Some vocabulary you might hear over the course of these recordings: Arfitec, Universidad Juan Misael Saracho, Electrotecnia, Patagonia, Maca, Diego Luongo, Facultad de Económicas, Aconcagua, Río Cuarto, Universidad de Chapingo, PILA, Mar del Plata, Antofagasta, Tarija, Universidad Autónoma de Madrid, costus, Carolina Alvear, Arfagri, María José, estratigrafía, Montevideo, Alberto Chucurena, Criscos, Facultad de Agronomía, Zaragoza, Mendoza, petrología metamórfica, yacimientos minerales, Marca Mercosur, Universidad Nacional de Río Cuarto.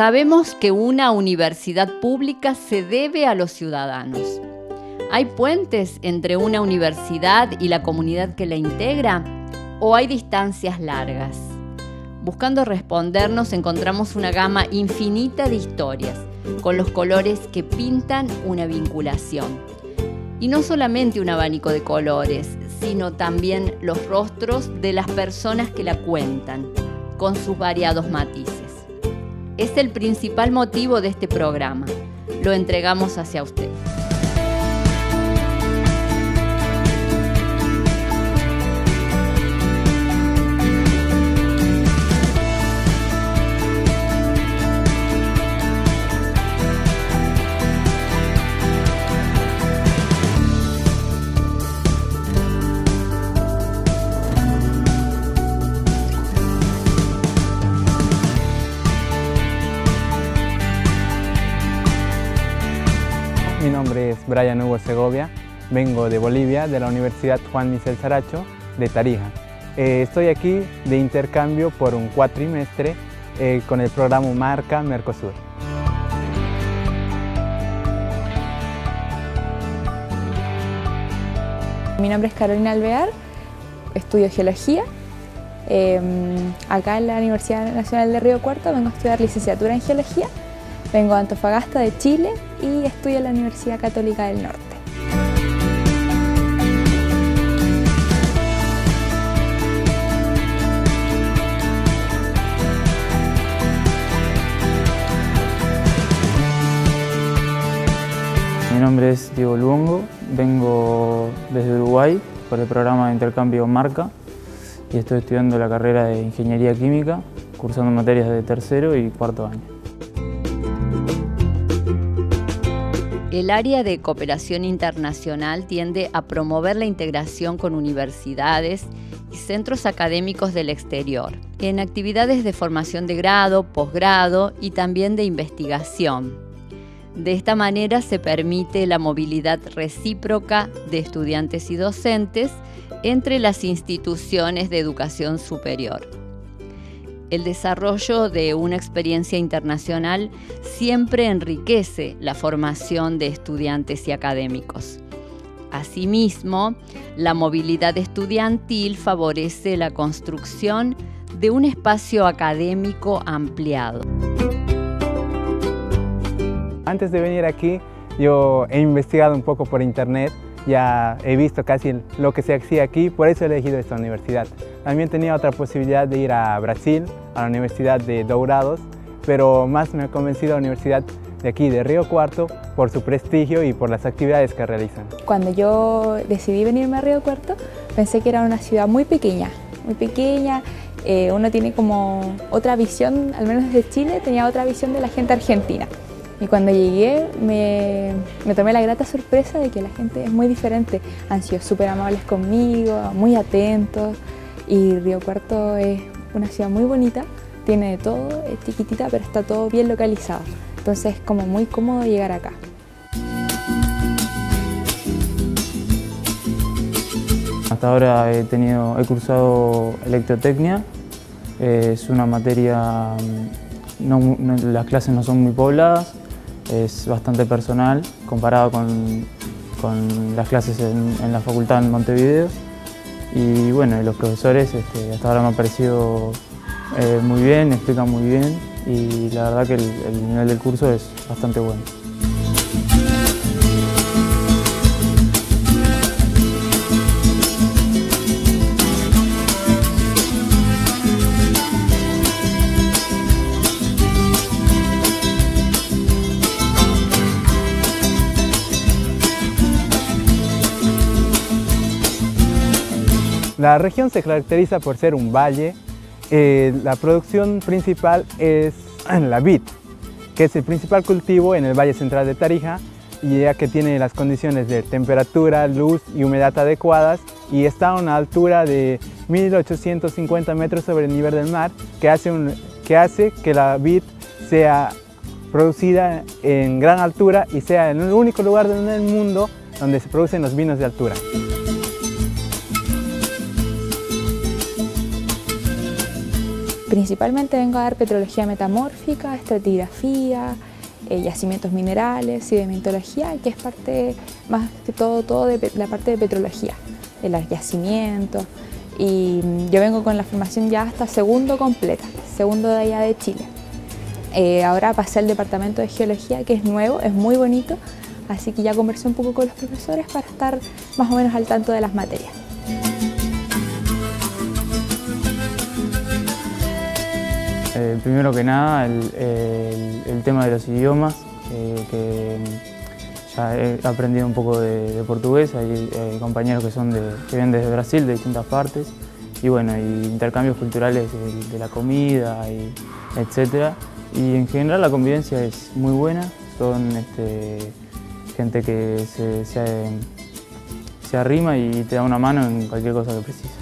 Sabemos que una universidad pública se debe a los ciudadanos. ¿Hay puentes entre una universidad y la comunidad que la integra? ¿O hay distancias largas? Buscando respondernos, encontramos una gama infinita de historias, con los colores que pintan una vinculación. Y no solamente un abanico de colores, sino también los rostros de las personas que la cuentan, con sus variados matices. Es el principal motivo de este programa. Lo entregamos hacia usted. Mi nombre es Brian Hugo Segovia, vengo de Bolivia, de la Universidad Juan Misael Saracho, de Tarija. Estoy aquí de intercambio por un cuatrimestre con el programa Marca Mercosur. Mi nombre es Carolina Alvear, estudio Geología. Acá en la Universidad Nacional de Río Cuarto vengo a estudiar licenciatura en Geología. Vengo de Antofagasta, de Chile, y estudio en la Universidad Católica del Norte. Mi nombre es Diego Luongo, vengo desde Uruguay por el programa de intercambio Marca y estoy estudiando la carrera de Ingeniería Química, cursando materias de tercero y cuarto año. El área de cooperación internacional tiende a promover la integración con universidades y centros académicos del exterior, en actividades de formación de grado, posgrado y también de investigación. De esta manera se permite la movilidad recíproca de estudiantes y docentes entre las instituciones de educación superior. El desarrollo de una experiencia internacional siempre enriquece la formación de estudiantes y académicos. Asimismo, la movilidad estudiantil favorece la construcción de un espacio académico ampliado. Antes de venir aquí, yo he investigado un poco por internet. Ya he visto casi lo que se hacía aquí, por eso he elegido esta universidad. También tenía otra posibilidad de ir a Brasil, a la Universidad de Dourados, pero más me ha convencido la universidad de aquí, de Río Cuarto, por su prestigio y por las actividades que realizan. Cuando yo decidí venirme a Río Cuarto, pensé que era una ciudad muy pequeña, uno tiene como otra visión, al menos desde Chile, tenía otra visión de la gente argentina. Y cuando llegué me tomé la grata sorpresa de que la gente es muy diferente. Han sido súper amables conmigo, muy atentos. Y Río Cuarto es una ciudad muy bonita, tiene de todo, es chiquitita, pero está todo bien localizado. Entonces es como muy cómodo llegar acá. Hasta ahora he cursado Electrotecnia, es una materia, las clases no son muy pobladas. Es bastante personal comparado con las clases en la facultad en Montevideo. Y bueno, los profesores hasta ahora me han parecido muy bien, explican muy bien y la verdad que el nivel del curso es bastante bueno. La región se caracteriza por ser un valle. La producción principal es la vid, que es el principal cultivo en el valle central de Tarija, ya que tiene las condiciones de temperatura, luz y humedad adecuadas y está a una altura de 1850 metros sobre el nivel del mar, que hace que la vid sea producida en gran altura y sea el único lugar del mundo donde se producen los vinos de altura. Principalmente vengo a dar petrología metamórfica, estratigrafía, yacimientos minerales, sedimentología, que es parte, más que todo de la parte de petrología, de los yacimientos. Y yo vengo con la formación ya hasta segundo completa, segundo de allá de Chile. Ahora pasé al departamento de geología, que es nuevo, es muy bonito, así que ya conversé un poco con los profesores para estar más o menos al tanto de las materias. Primero que nada, el tema de los idiomas, que ya he aprendido un poco de portugués, hay compañeros que vienen desde Brasil, de distintas partes, y bueno, y intercambios culturales de la comida, y etc. Y en general la convivencia es muy buena, son gente que se arrima y te da una mano en cualquier cosa que precises.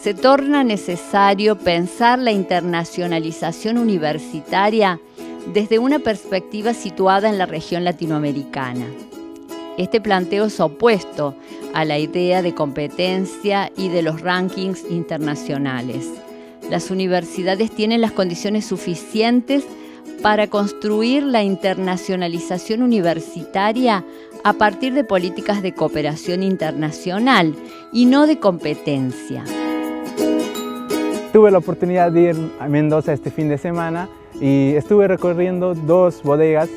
Se torna necesario pensar la internacionalización universitaria desde una perspectiva situada en la región latinoamericana. Este planteo es opuesto a la idea de competencia y de los rankings internacionales. Las universidades tienen las condiciones suficientes para construir la internacionalización universitaria a partir de políticas de cooperación internacional y no de competencia. Tuve la oportunidad de ir a Mendoza este fin de semana y estuve recorriendo dos bodegas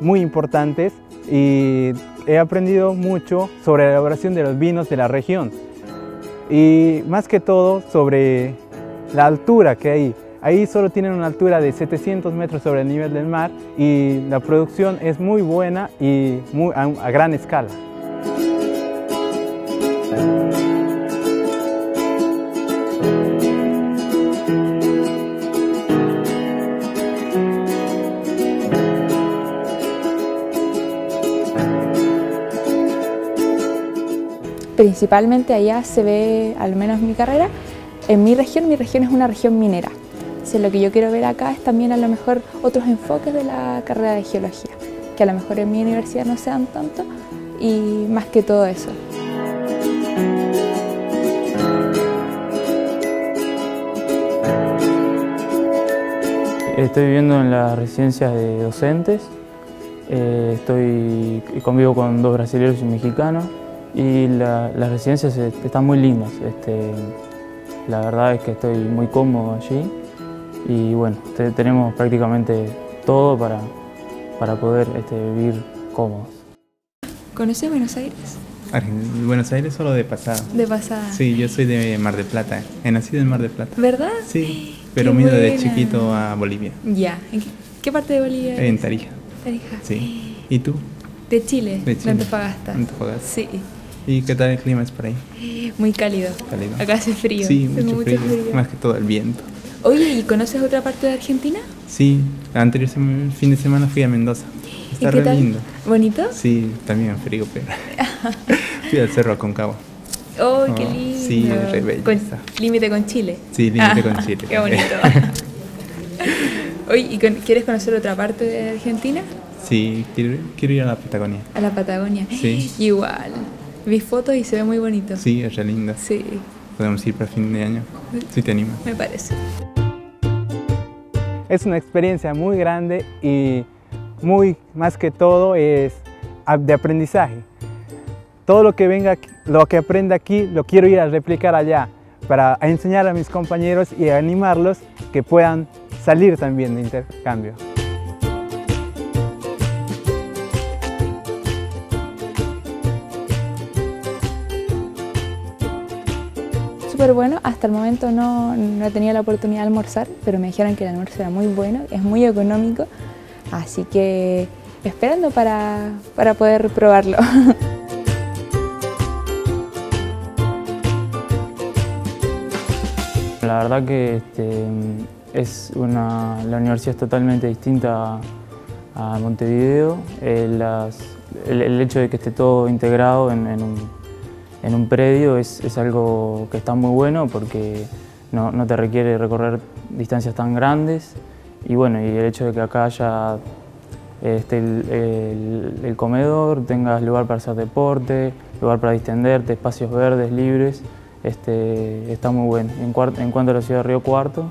muy importantes y he aprendido mucho sobre la elaboración de los vinos de la región y más que todo sobre la altura que hay. Ahí solo tienen una altura de 700 metros sobre el nivel del mar y la producción es muy buena y a gran escala. Principalmente allá se ve, al menos mi carrera, en mi región es una región minera. Entonces, lo que yo quiero ver acá es también a lo mejor otros enfoques de la carrera de geología, que a lo mejor en mi universidad no se dan tanto, y más que todo eso. Estoy viviendo en las residencias de docentes, convivo con dos brasileños y un mexicano, y las residencias están muy lindas, la verdad es que estoy muy cómodo allí y bueno, tenemos prácticamente todo para poder vivir cómodos. ¿Conoces Buenos Aires? Buenos Aires solo de pasada. ¿De pasada? Sí, yo soy de Mar del Plata, he nacido en Mar del Plata. ¿Verdad? Sí, pero me he ido de chiquito a Bolivia. Ya, ¿en qué parte de Bolivia eres? En Tarija. Tarija. Sí. ¿Y tú? De Chile, de Antofagasta. Antofagasta. Sí. ¿Y qué tal el clima es por ahí? Muy cálido. Cálido. Acá hace frío. Sí, mucho frío. Más que todo el viento. Oye, ¿y conoces otra parte de Argentina? Sí, el anterior fin de semana fui a Mendoza. Está re lindo. ¿Bonito? Sí, también frío, pero fui al cerro Aconcagua. ¡Oh, qué lindo! Sí, re bello. ¿Límite con Chile? Sí, límite con Chile. ¡Qué bonito! Oye, ¿y quieres conocer otra parte de Argentina? Sí, quiero ir a la Patagonia. ¿A la Patagonia? Sí. Igual. Vi fotos y se ve muy bonito. Sí, es re lindo. Sí. Podemos ir para fin de año, si te animas. Me parece. Es una experiencia muy grande y más que todo es de aprendizaje. Todo lo que venga, lo que aprenda aquí, lo quiero ir a replicar allá para enseñar a mis compañeros y animarlos que puedan salir también de intercambio. súper bueno. Hasta el momento no he tenido la oportunidad de almorzar, pero me dijeron que el almuerzo era muy bueno, es muy económico, así que esperando para poder probarlo. La verdad que la universidad es totalmente distinta a Montevideo. El hecho de que esté todo integrado en un predio es algo que está muy bueno porque no te requiere recorrer distancias tan grandes. Y bueno, y el hecho de que acá haya el comedor, tengas lugar para hacer deporte, lugar para distenderte, espacios verdes, libres, está muy bueno. En cuanto a la ciudad de Río Cuarto,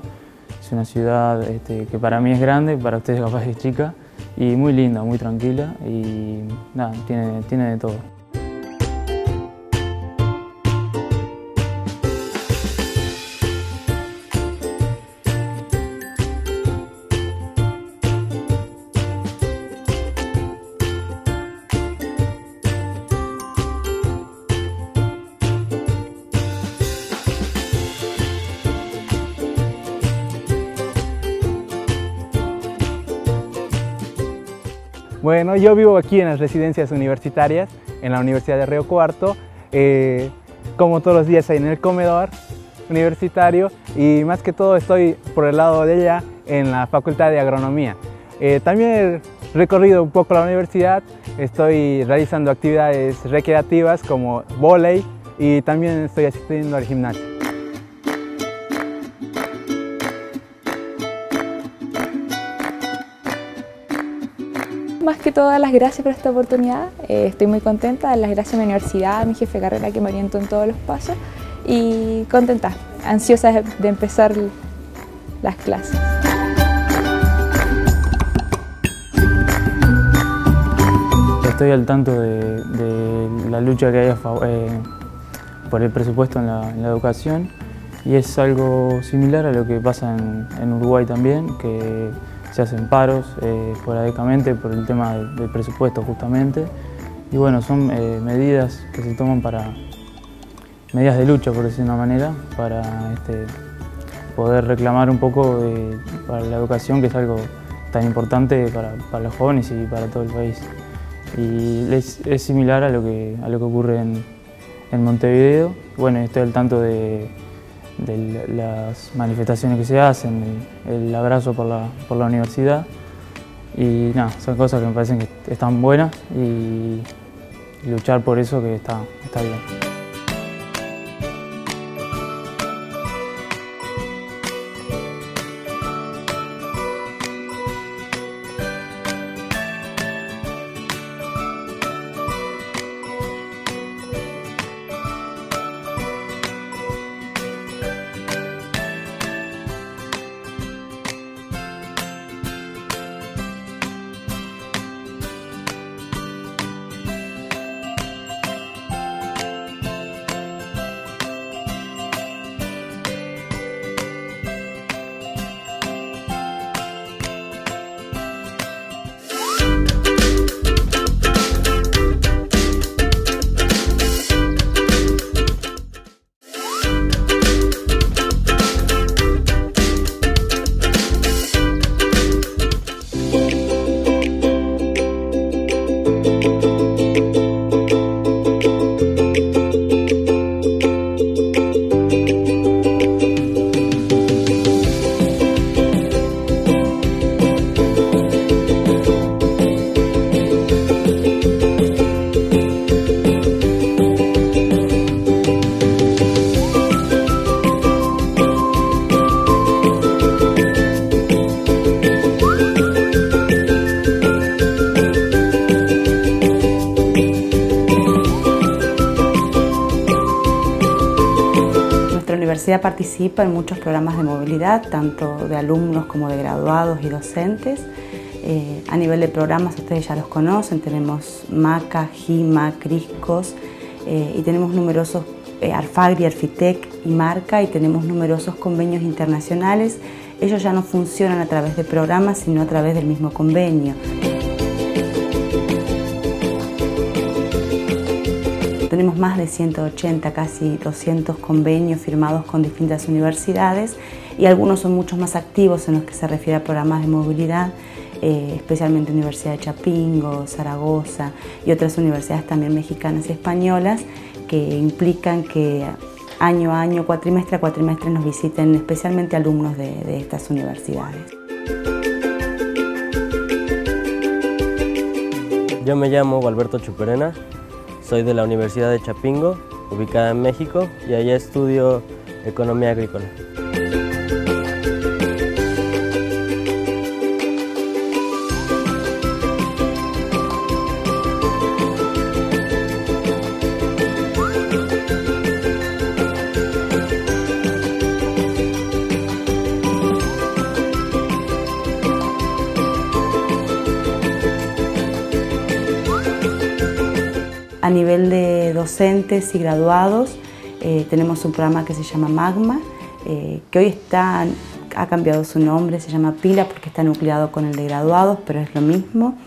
es una ciudad que para mí es grande, para ustedes capaz es chica, y muy linda, muy tranquila, y nada, tiene de todo. Bueno, yo vivo aquí en las residencias universitarias, en la Universidad de Río Cuarto, como todos los días en el comedor universitario, y más que todo estoy por el lado de allá en la Facultad de Agronomía. También he recorrido un poco la universidad, estoy realizando actividades recreativas como vóley y también estoy asistiendo al gimnasio. Más que todas las gracias por esta oportunidad, estoy muy contenta, las gracias a mi universidad, a mi jefe de carrera que me orientó en todos los pasos y contenta, ansiosa de empezar las clases. Estoy al tanto de la lucha que hay por el presupuesto en la educación, y es algo similar a lo que pasa en Uruguay también, que se hacen paros esporádicamente por el tema del presupuesto justamente, y bueno, son medidas que se toman medidas de lucha, por decir de una manera, para poder reclamar un poco para la educación, que es algo tan importante para los jóvenes y para todo el país. Y es similar a lo que ocurre en Montevideo. Bueno, estoy al tanto de las manifestaciones que se hacen, el abrazo por la universidad, y nada, son cosas que me parecen que están buenas y luchar por eso que está bien. La universidad participa en muchos programas de movilidad, tanto de alumnos como de graduados y docentes. A nivel de programas, ustedes ya los conocen, tenemos Maca, Hima, Criscos, y tenemos numerosos Arfagri, Arfitec y Marca, y tenemos numerosos convenios internacionales. Ellos ya no funcionan a través de programas, sino a través del mismo convenio. Tenemos más de 180, casi 200 convenios firmados con distintas universidades y algunos son mucho más activos en los que se refiere a programas de movilidad, especialmente Universidad de Chapingo, Zaragoza y otras universidades también mexicanas y españolas que implican que año a año, cuatrimestre a cuatrimestre nos visiten especialmente alumnos de estas universidades. Yo me llamo Alberto Chucurena, soy de la Universidad de Chapingo, ubicada en México, y allá estudio Economía Agrícola. A nivel de docentes y graduados tenemos un programa que se llama MAGMA, que hoy ha cambiado su nombre, se llama PILA porque está nucleado con el de graduados, pero es lo mismo.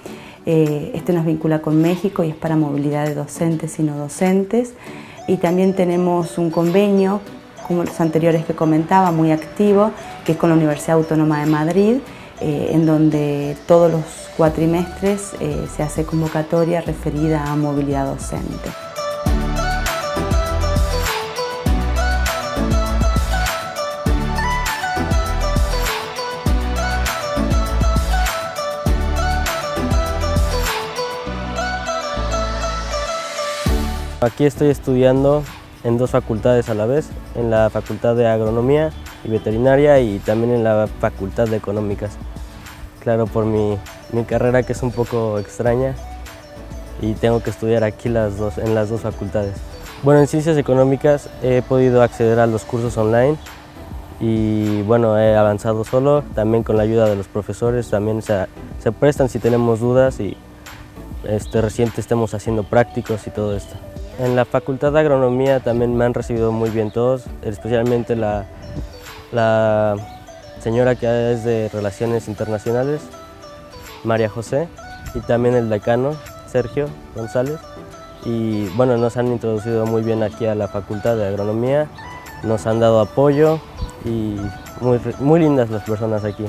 Este nos vincula con México y es para movilidad de docentes y no docentes. Y también tenemos un convenio, como los anteriores que comentaba, muy activo, que es con la Universidad Autónoma de Madrid, en donde todos los cuatrimestres se hace convocatoria referida a movilidad docente. Aquí estoy estudiando en dos facultades a la vez, en la Facultad de Agronomía y Veterinaria y también en la Facultad de Económicas. Claro, por mi carrera que es un poco extraña y tengo que estudiar aquí en las dos facultades. Bueno, en Ciencias Económicas he podido acceder a los cursos online y bueno, he avanzado solo, también con la ayuda de los profesores, también se prestan si tenemos dudas y reciente estamos haciendo prácticos y todo esto. En la Facultad de Agronomía también me han recibido muy bien todos, especialmente la señora que es de Relaciones Internacionales, María José, y también el decano, Sergio González. Y bueno, nos han introducido muy bien aquí a la Facultad de Agronomía, nos han dado apoyo y muy lindas las personas aquí.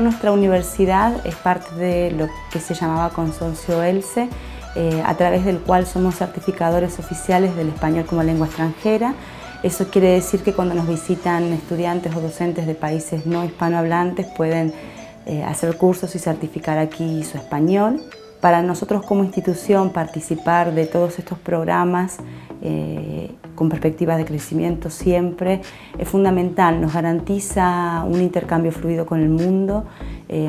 Nuestra universidad es parte de lo que se llamaba Consorcio ELSE, a través del cual somos certificadores oficiales del español como lengua extranjera. Eso quiere decir que cuando nos visitan estudiantes o docentes de países no hispanohablantes pueden hacer cursos y certificar aquí su español. Para nosotros como institución participar de todos estos programas con perspectivas de crecimiento siempre es fundamental, nos garantiza un intercambio fluido con el mundo,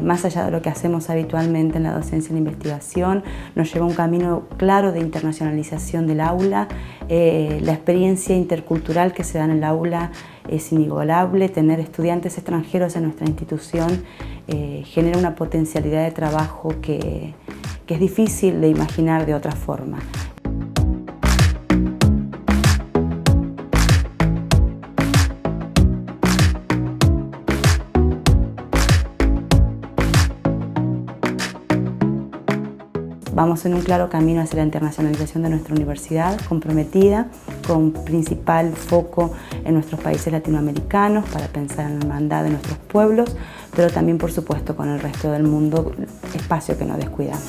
más allá de lo que hacemos habitualmente en la docencia y la investigación, nos lleva a un camino claro de internacionalización del aula, la experiencia intercultural que se da en el aula es inigualable, tener estudiantes extranjeros en nuestra institución genera una potencialidad de trabajo que es difícil de imaginar de otra forma. Vamos en un claro camino hacia la internacionalización de nuestra universidad, comprometida con principal foco en nuestros países latinoamericanos para pensar en la hermandad de nuestros pueblos, pero también, por supuesto, con el resto del mundo, espacio que no descuidamos.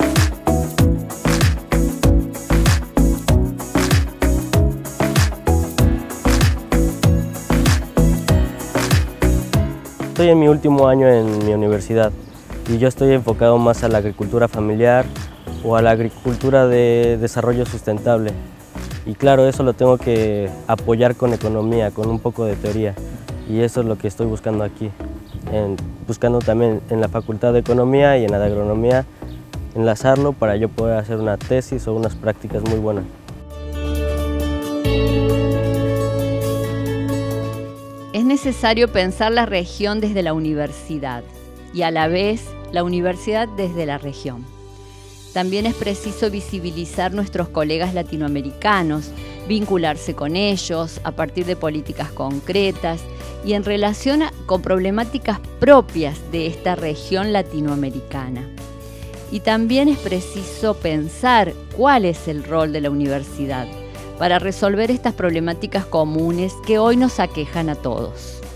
Estoy en mi último año en mi universidad y yo estoy enfocado más a la agricultura familiar, o a la agricultura de desarrollo sustentable. Y claro, eso lo tengo que apoyar con economía, con un poco de teoría. Y eso es lo que estoy buscando aquí. Buscando también en la Facultad de Economía y en la de Agronomía enlazarlo para yo poder hacer una tesis o unas prácticas muy buenas. Es necesario pensar la región desde la universidad y a la vez la universidad desde la región. También es preciso visibilizar nuestros colegas latinoamericanos vincularse con ellos a partir de políticas concretas y en relación con problemáticas propias de esta región latinoamericana. Y también es preciso pensar cuál es el rol de la universidad para resolver estas problemáticas comunes que hoy nos aquejan a todos.